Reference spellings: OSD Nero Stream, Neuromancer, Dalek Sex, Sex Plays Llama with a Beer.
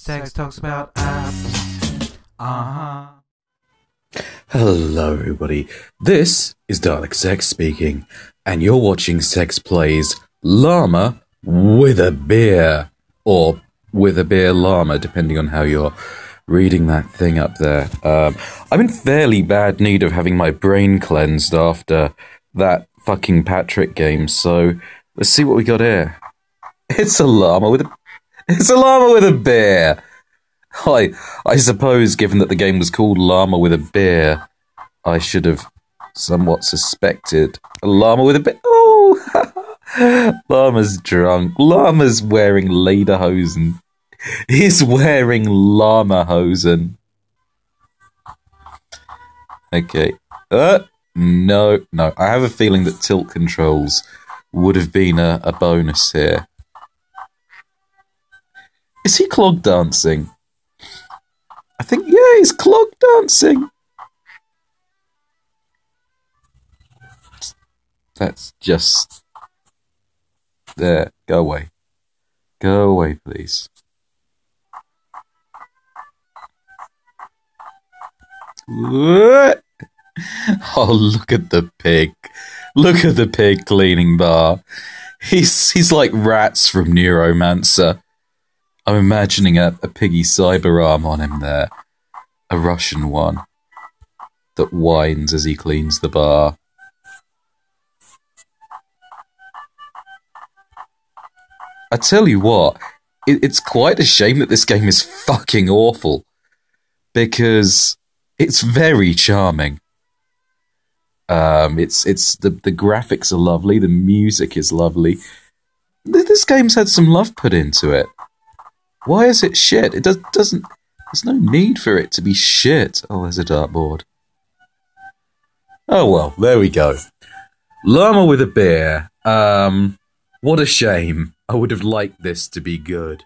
Sex talks about apps. Hello, everybody. This is Dalek Sex speaking, and you're watching Sex Plays Llama with a Beer, or with a beer llama, depending on how you're reading that thing up there. I'm in fairly bad need of having my brain cleansed after that fucking Patrick game, so let's see what we got here. It's a llama with a beer! I suppose, given that the game was called Llama with a Beer, I should have somewhat suspected. A llama with a beer. Oh! Llama's drunk. Llama's wearing lederhosen. He's wearing llama hosen. Okay. No. I have a feeling that tilt controls would have been a bonus here. Is he clog dancing? I think, yeah, he's clog dancing. That's just... There, go away. Go away, please. What? Oh, look at the pig. Look at the pig cleaning bar. He's like Rats from Neuromancer. I'm imagining a piggy cyber arm on him there. A Russian one that whines as he cleans the bar. I tell you what, it's quite a shame that this game is fucking awful, because it's very charming. The graphics are lovely, the music is lovely. This game's had some love put into it. Why is it shit? It doesn't... There's no need for it to be shit. Oh, there's a dartboard. Oh, well, there we go. Llama with a Beer. What a shame. I would have liked this to be good.